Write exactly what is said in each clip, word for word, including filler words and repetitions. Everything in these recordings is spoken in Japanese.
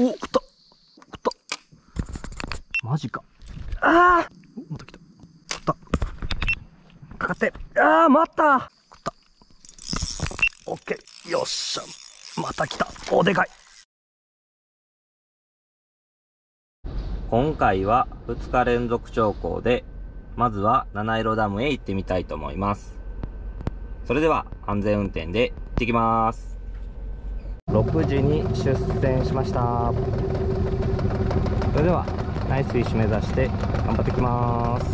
お、食った。食った。マジか。ああ。また来た。食った。かかって。ああ、待った。食った。オッケー。よっしゃ。また来た。お、でかい。今回はふつか連続釣行で、まずは七色ダムへ行ってみたいと思います。それでは安全運転で行ってきます。ろくじに出船しました。それではナイスフィッシュ目指して頑張ってきます。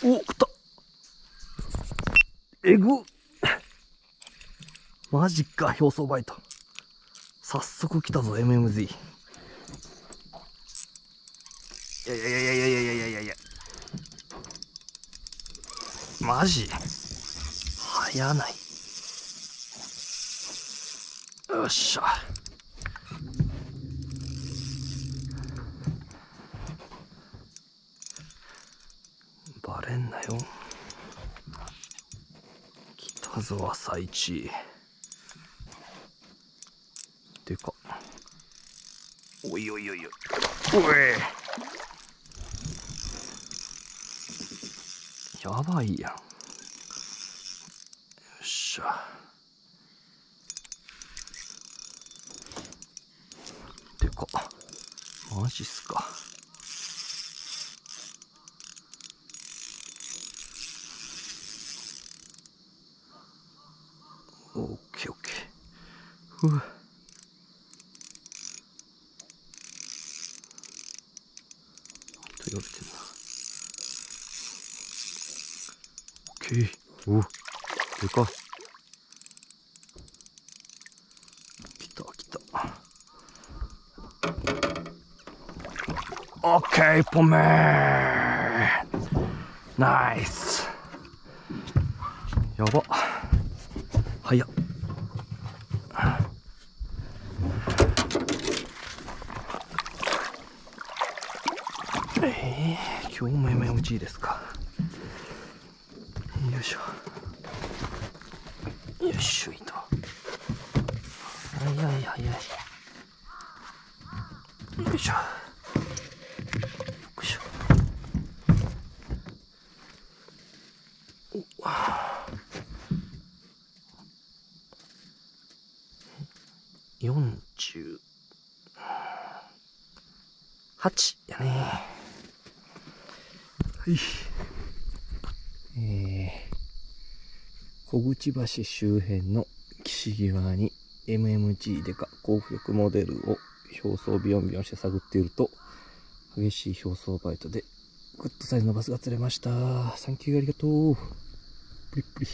お、食った。えぐ。マジか、表層バイト。早速来たぞ、エムエムゼット。いやいやいやいやいやいやいやいや。マジ。早ない。よっしゃ。バレんなよ。来たぞ朝一。でか。おいおいおいおい。おい。やばいやん。よっしゃ。でか。マジっすか。オッケーオッケー。ふう。とよれてんな。オッケー。おう。でかっ。きたきた。オッケー、いっぽんめー。ナイス。やばっ。早っ。えー、今日も エムエムジー ですか。よいしょよいしょいと。早い早い。よいしょよいしょ。おっ、よんじゅうはちやね。はい、えー、小口橋周辺の岸際に エムエムジー でか高浮力モデルを表層ビヨンビヨンして探っていると、激しい表層バイトでグッドサイズのバスが釣れました。サンキュー、ありがとう。プリプリ、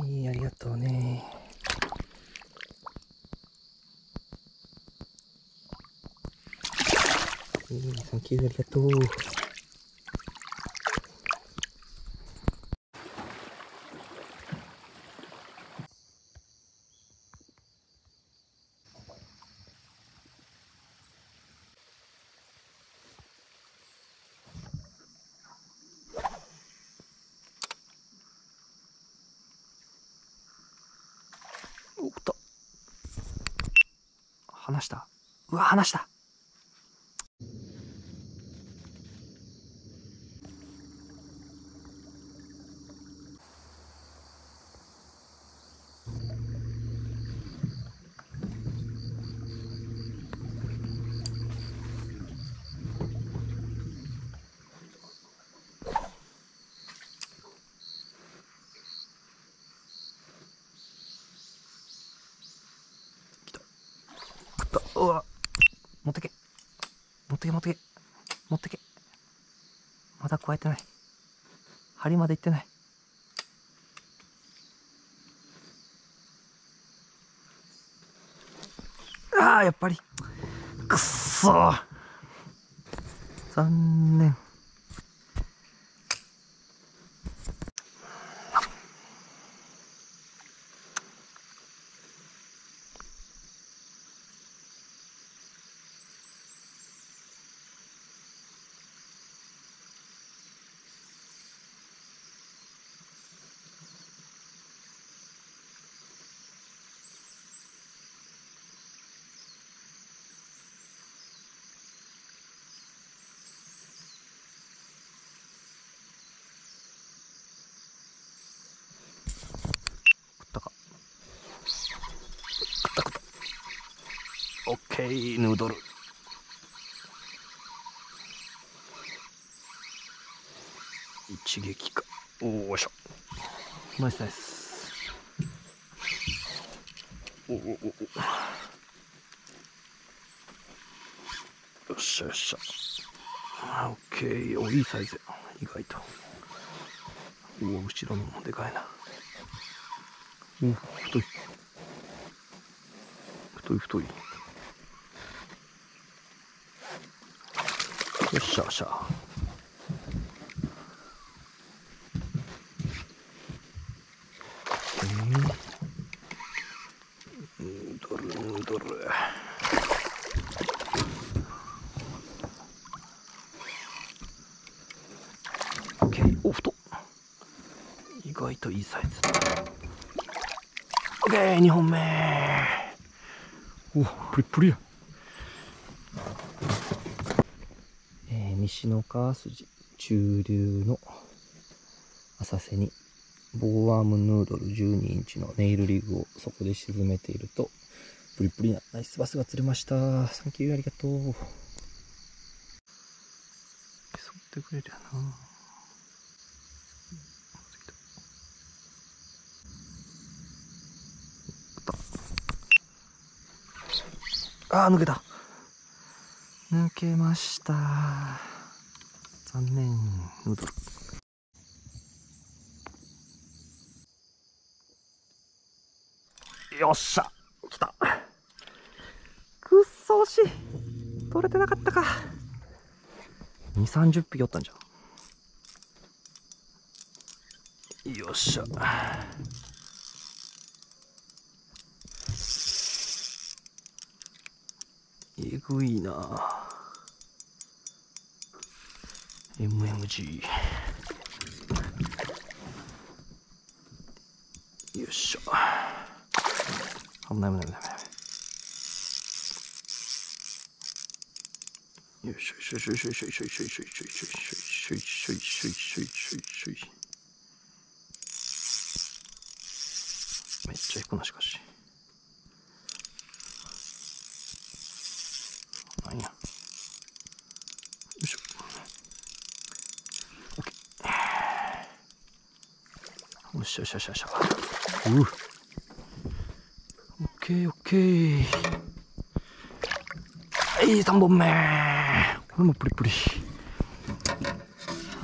はい、ありがとうね。サンキュー、ありがとう。お、来た。離した。うわ、離した。うわ、持ってけ持ってけ持ってけ持ってけ。まだ加えてない。針まで行ってない。あー、やっぱりくっそー。残念。オッケー、ヌードル。一撃か。おおしょ。ナイスナイス。おおおお。よっしゃよっしゃ。あ、オッケー、おいいサイズ。意外と。おお、後ろのもでかいな。お、太い。太い太い。よっしゃよっしゃ。ヌードルヌードル。オッケー、お、太っ。意外といいサイズ。オッケー、にほんめ。お、プリプリや。西の川筋中流の浅瀬にボーワームヌードルじゅうにインチのネイルリグをそこで沈めていると、プリプリなナイスバスが釣れました。サンキュー、ありがとう。削ってくれるやな。あー、抜けた、抜けました。残念、ヌードル。よっしゃ、来た。くっそ惜しい。取れてなかったか。にじゅう、さんじゅっぴきおったんじゃん。よっしゃ。えぐいな。エムエムジー。 よいしょ。危ない危ない危ない危ない。よいしょよいしょよいしょよいしょよいしょよいしょよいしょよいしょよいしょよいしょよいしょ。めっちゃ行くな、しかし。なんや。よしよしよしよし。うぅ。オッケーオッケー。はい、さんぼんめ。これもプリプリ。は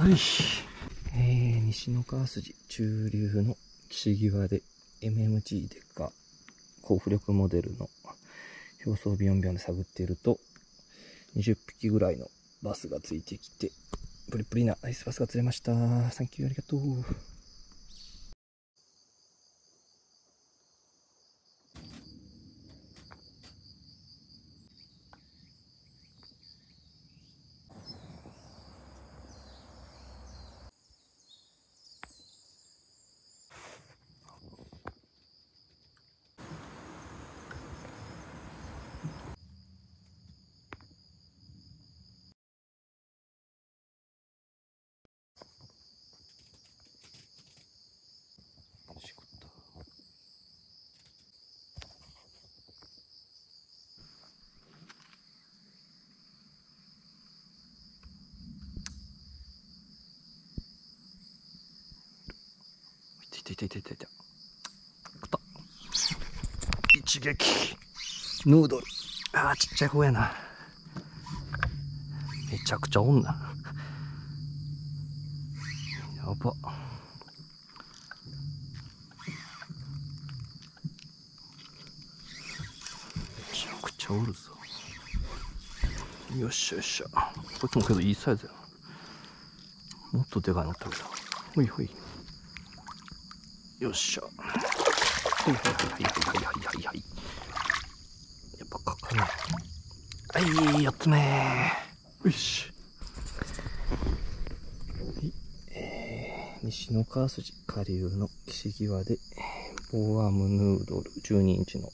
い。えー、西の川筋中流の岸際で エムエムジー でか高浮力モデルの表層ビヨンビヨンで探っていると、にじゅっぴきぐらいのバスがついてきて、プリプリなナイスバスが釣れました。サンキュー、ありがとう。いたいたいたいた。食った。一撃。ヌードル。ああ、ちっちゃい方やな。めちゃくちゃおんな。やば。めちゃくちゃおるぞ。よっしゃよっしゃ。こっちもけどいいサイズやな。もっとでかいの取れた。ほいほい。よっしゃ。ほいほいほいはいはいはいはいはい。やっぱかかない。はい、やったねー。よし。はい。えー、西の川筋下流の岸際で、ボーアムヌードルじゅうにインチの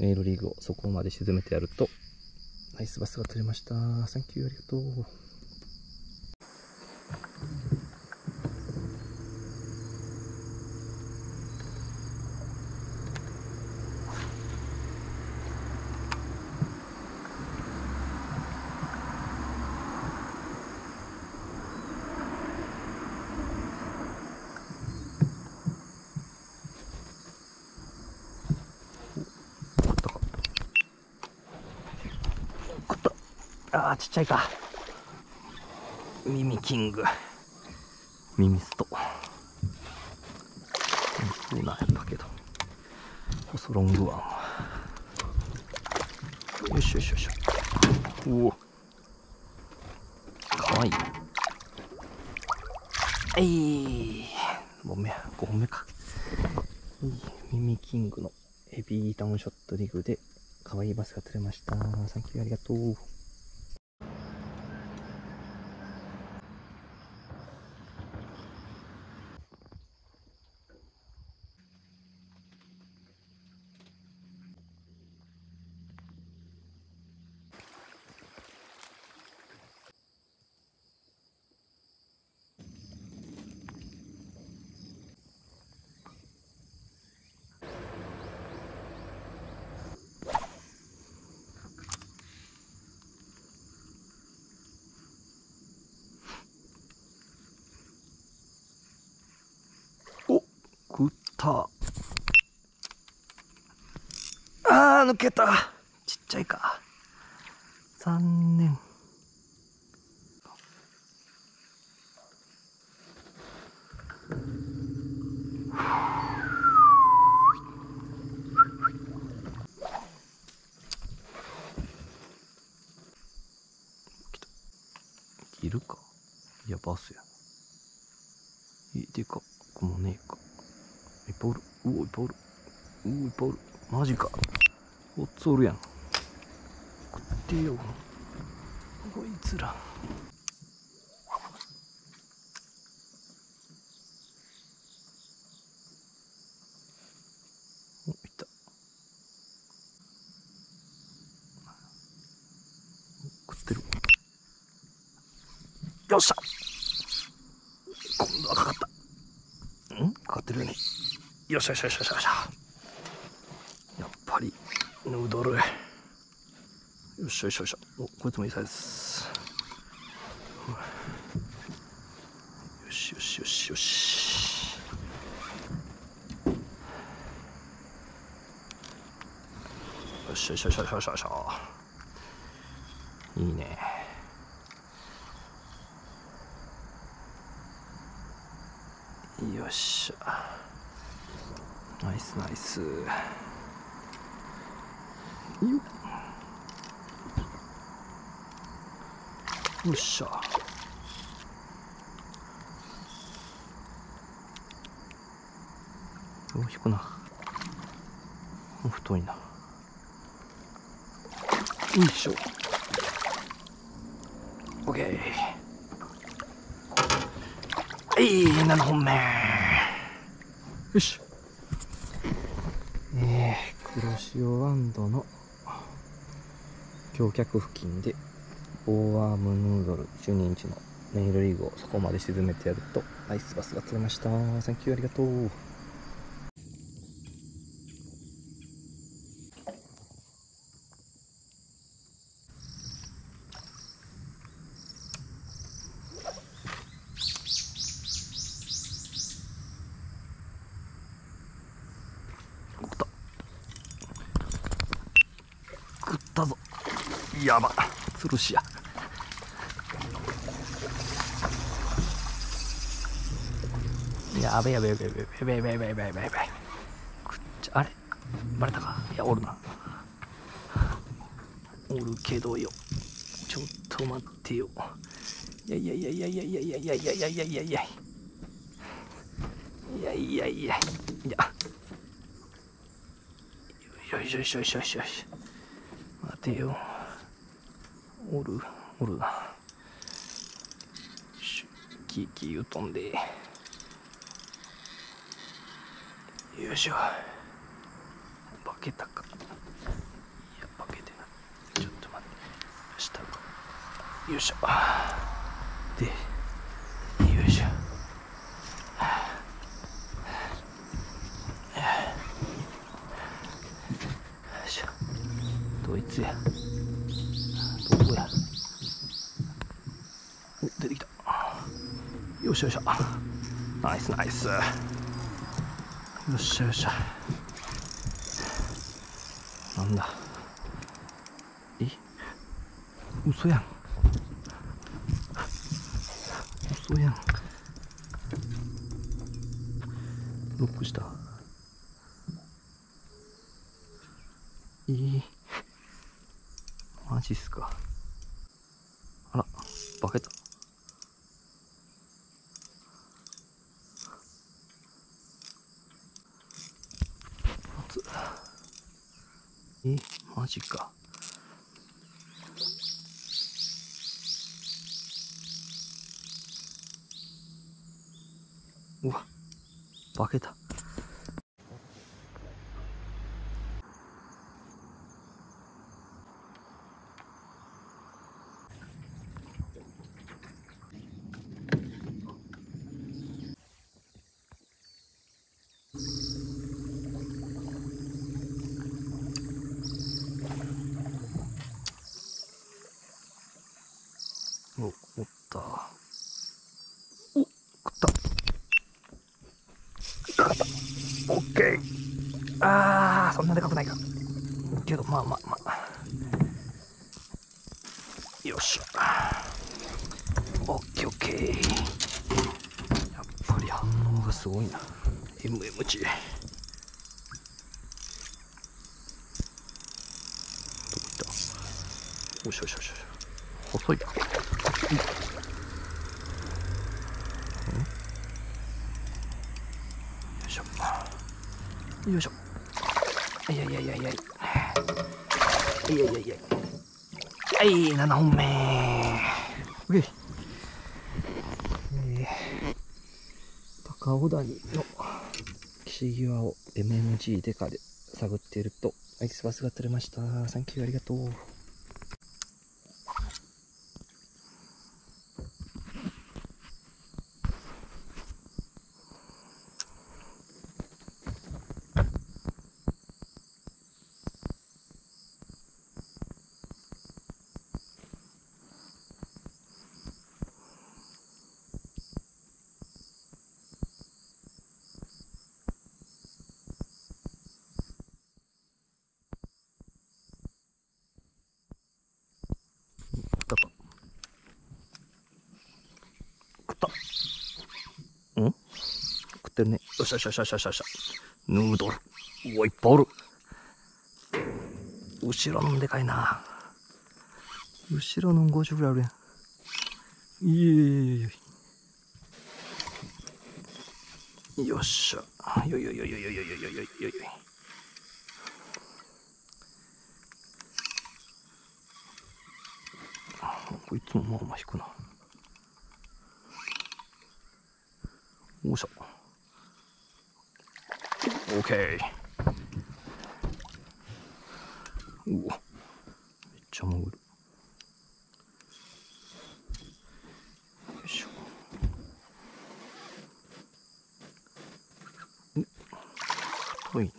ネイルリグをそこまで沈めてやると、ナイスバスが取れました。サンキュー、ありがとう。あー、ちっちゃいか。耳キング。耳スト。そうなんだけど。細ロングワン。よいしょよいしょよいしょ。おお。かわいい。えい。ごほんめ、ごほんめか。耳キングのヘビーダウンショットリグで、かわいいバスが釣れました。サンキューありがとう。ああ、抜けた。ちっちゃいか。残念。いるか。いや、バスや。え、でか、ここもねえか。いっぱいおる。うお、いっぱいおる。うお、いっぱいおる。マジか。おっつおるやん。食ってよ。こいつら。お、いった。食ってる。よっしゃ。今度はかかった。ん？かかってるよね。よしよしよしよしよし。やっぱりヌードル。よしよしよし。お、こいつもいいサイズです。よしよしよしよし。よしよしよしよしよしよし。いいね。よっしゃ。ナイスナイス。よっ。よっしゃ。お、引くな。太いな。よいしょ。オッケー。えい、ななほんめ。よし。えー、黒潮ワンドの橋脚付近でボーアームヌードルじゅうにインチのネイルリーグをそこまで沈めてやるとナイスバスが釣れました。サンキューありがとう。やば、つるしや。やべやべやべやべやべやべやべやべやべ。くっちゃ、あれ、バレたか。いや、おるな。おるけどよ。ちょっと待ってよ。いやいやいやいやいやいやいやいやいやいやいやいやいやいやいや。よいしょよいしょよいしょよいしょよいしょ。待てよ。おるおるな。キーキー言うとんで。よいしょ。化けたか。よいしょ。で、よいしょ。よいしょ。どいつや。どこや。出てきた。よいしょよいしょ。ナイスナイス。よっしゃよっしゃ。なんだ。え？嘘やん。嘘やん。ロックした。えー、マジっすか。あら、化けた。えー、マジか。うわ、化けた。お、おった。お、食った。オッケー。ああ、そんなでかくないかけど、まあまあまあ、よっしゃ。オッケーオッケー。やっぱり反応がすごいな エムエムジー。 どこいった。おしょおしょおしょ。細いな。よいしょ。いやいやいやいやいやいやいやいや。はい、ななほんめー。うげ。えー、高尾谷の岸際を エムエムジー デカで探っているとアイスバスが取れました。サンキューありがとう。ね、よしゃしゃしゃしゃしゃしゃ。ヌードル。うわ、いっぱいある。後ろのでかいな。後ろのごじゅうぐらいあるやん。いえいえいえ。よっしゃ。よいよいよいよいよいよいよいよいよい。こいつもまあまあ引くな。よいしょ。オーケー。うわ、めっちゃ潜る。よいしょ。うん、太いね。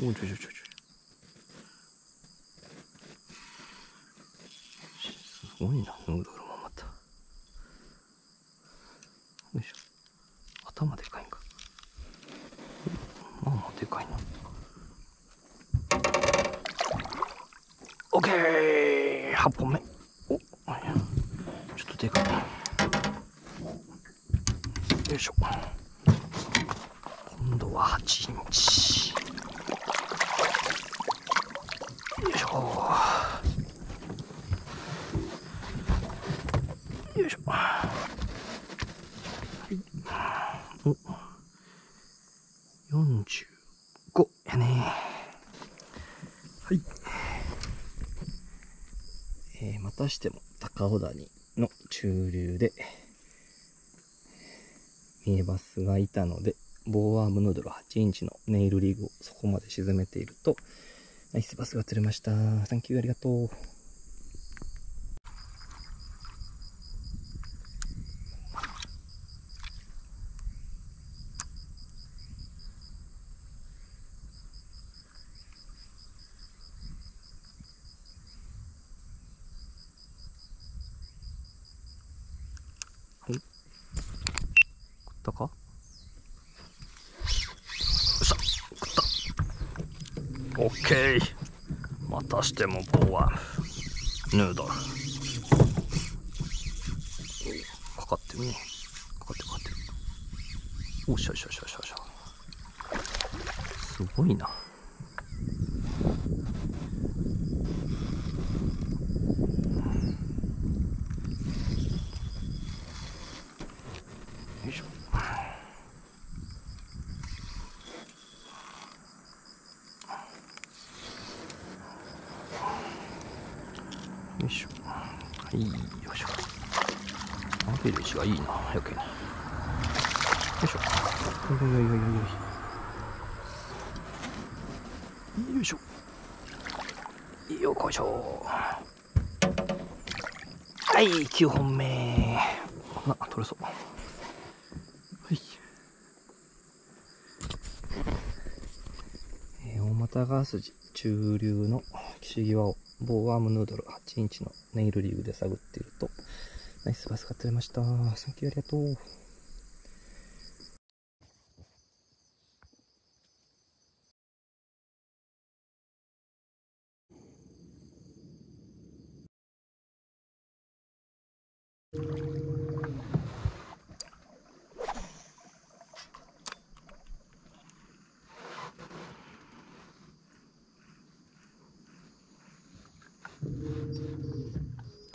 おいちょいちょいちょい。すごいな、ヌードルもまた。よいしょ。頭でかいんか。まあまあでかいな。オッケー。はっぽんめ。お、ちょっとでかい。よいしょ。今度ははちインチ。よいしょ。よいしょ。はい。お。よんじゅうごやね。はい。えー、またしても高尾谷の中流でミエバスがいたので、ボーアームヌードルはちインチのネイルリーグをそこまで沈めていると、ナイスバスが釣れました。サンキューありがとう。オッケー、またしてもボーアームヌードルかかってるね。かかってるかかってる。おしゃしゃしゃしゃしゃ、すごいな。よいしょ。はい、よいしょ。投げる位置がいいな、余計に。よいしょ。よいよいよいよい。よいしょ。よこいしょ。はい、きゅうほんめ。な、取れそう。はい。えー、大股川筋、中流の岸際を。ボーアームヌードルはちインチのネイルリーグで探っていると、ナイスバスが釣れました。サンキューありがとう。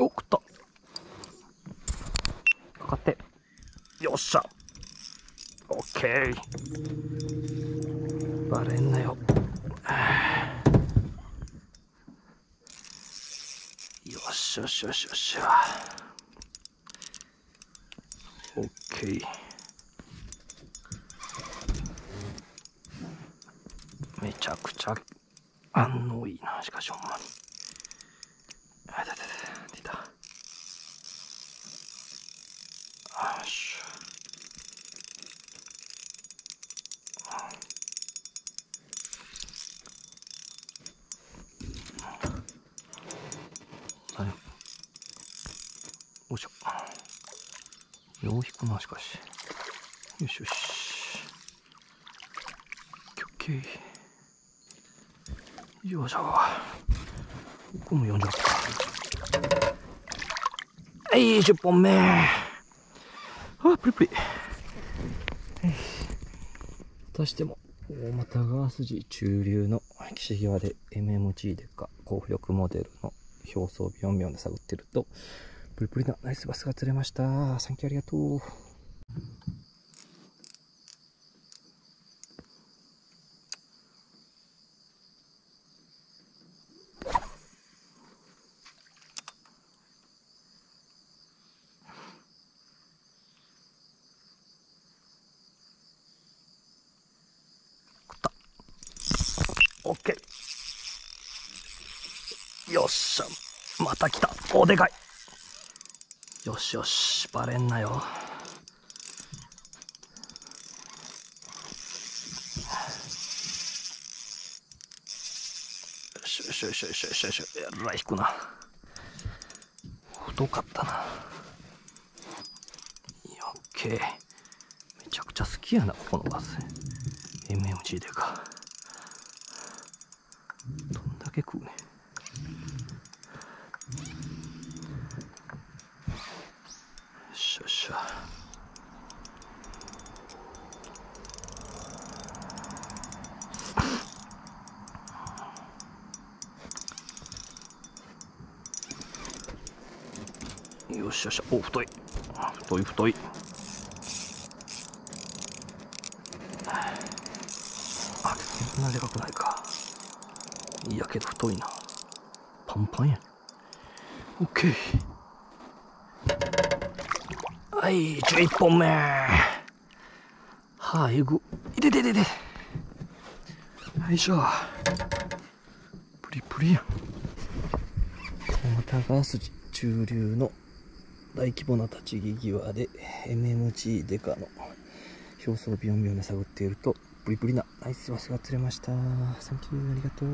お、食った。かかって、よっしゃ。オッケー、バレんなよ。よしよしよしよし。オッケー、めちゃくちゃ反応いいな。しかしほんまによう引くな、しかし。よしよし。オッケー。よいしょ。ここもよんじゅうはちか。はい、じゅっぽんめ。あ、プリプリ。またしても、大股川筋中流の岸際で エムエムジー でか、高浮力モデルの表層よんびょうで探ってると、プリプリなナイスバスが釣れました。サンキューありがとう。食った。オッケー。よっしゃ、また来た。おでかい。よしよし、バレんなよ。よしよしよしよしよしよし。えらい引くな。太かったな。オッケー。めちゃくちゃ好きやな、ここのバス。エムエムジー でか。どんだけ食うね。よよしよし、お、太い太い太い、あ、そんなでかくないか。いやけど太いな、パンパンやん。オッケー、はい、じゅういっぽんめ。はあ、えぐい、でででで、よいしょ、プリプリやん。高橋筋中流の大規模な立ち木際で エムエムジー デカの表層をビヨンビヨンで探っていると、プリプリなナイスバスが釣れました。サンキュー、ありがとう。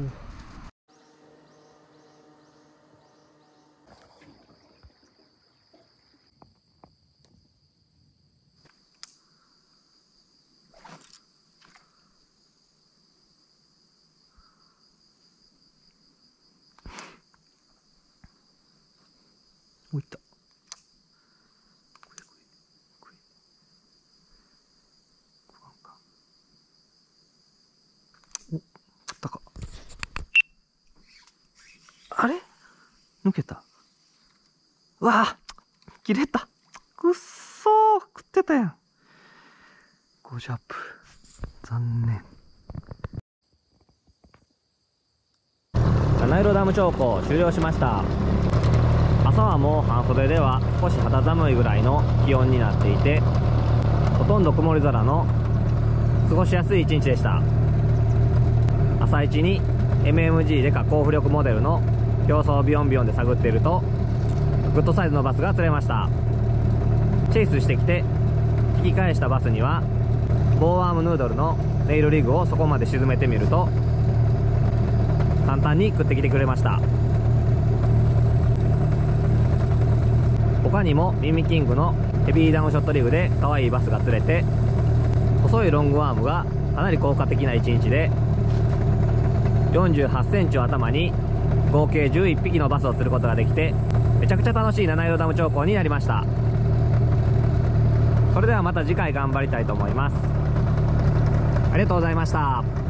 もういった。お、食ったか。あれ？抜けた。わあ、切れた。くっそー、食ってたやん。ごじアップ。残念。金色ダム長考終了しました。朝はもう半袖では少し肌寒いぐらいの気温になっていて、ほとんど曇り空の過ごしやすい一日でした。朝一に エムエムジー デカ高浮力モデルの表層をビヨンビヨンで探っていると、グッドサイズのバスが釣れました。チェイスしてきて引き返したバスにはボーアームヌードルのレイルリグをそこまで沈めてみると、簡単に食ってきてくれました。他にもミミキングのヘビーダウンショットリグで可愛いバスが釣れて、細いロングワームがかなり効果的な一日で、よんじゅうはちセンチを頭に合計じゅういっぴきのバスを釣ることができて、めちゃくちゃ楽しい七色ダム長考になりました。それではまた次回頑張りたいと思います。ありがとうございました。